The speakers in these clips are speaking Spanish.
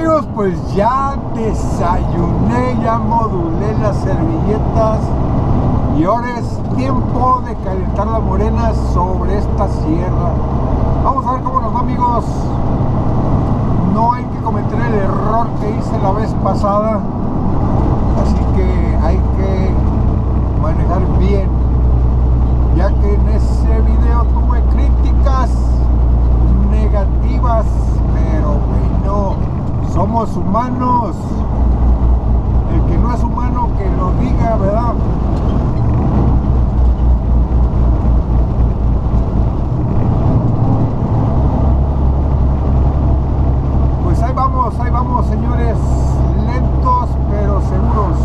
amigos, pues ya desayuné, ya modulé las servilletas y ahora es tiempo de calentar la morena sobre esta sierra. Vamos a ver cómo nos va, amigos. No hay que cometer el error que hice la vez pasada, así que hay que manejar bien, ya que en ese video tuve críticas negativas, pero bueno, somos humanos. El que no es humano que lo diga, ¿verdad? Pues ahí vamos, señores, lentos pero seguros.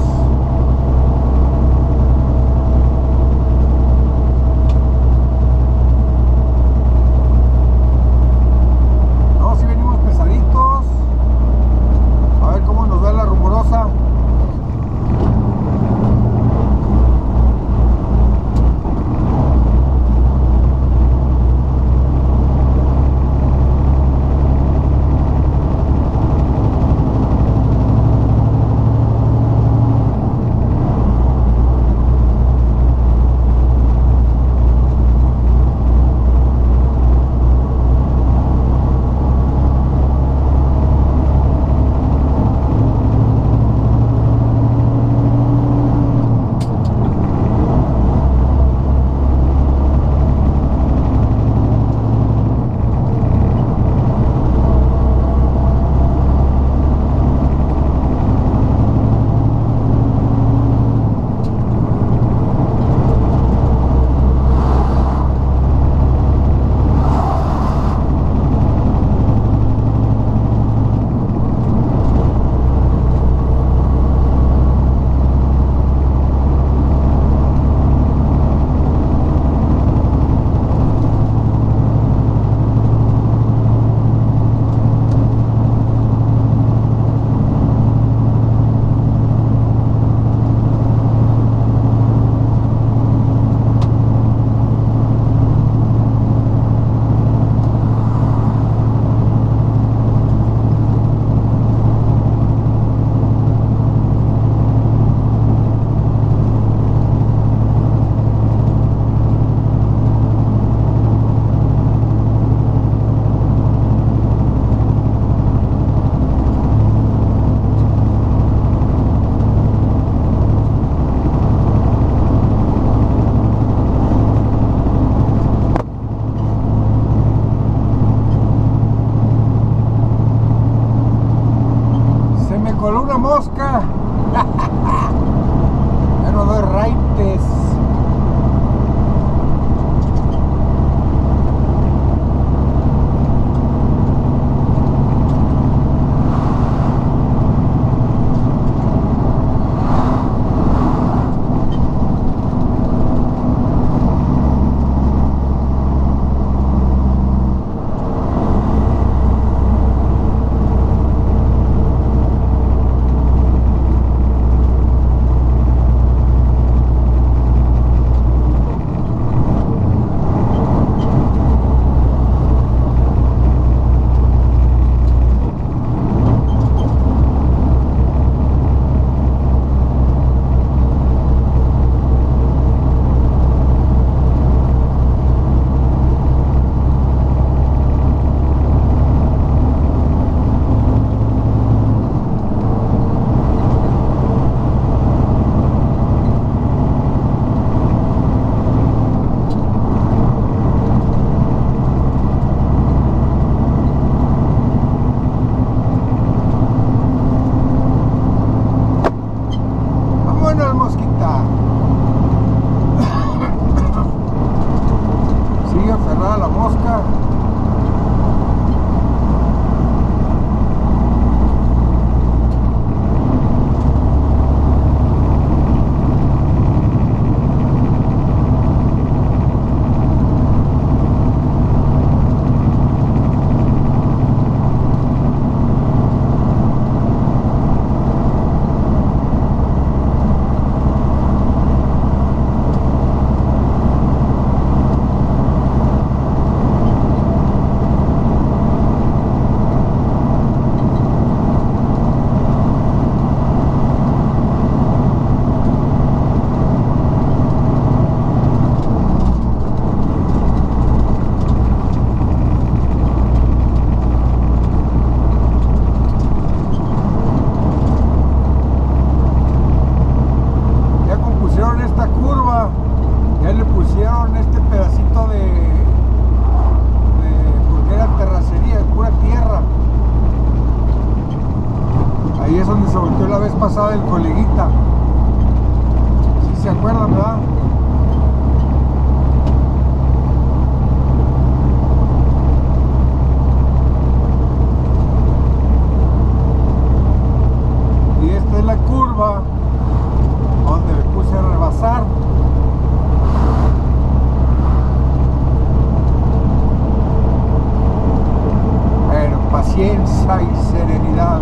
Mosca, ya no doy raites. se volteó la vez pasada el coleguita. Si se acuerdan, ¿verdad? Y esta es la curva donde me puse a rebasar. Pero paciencia y serenidad.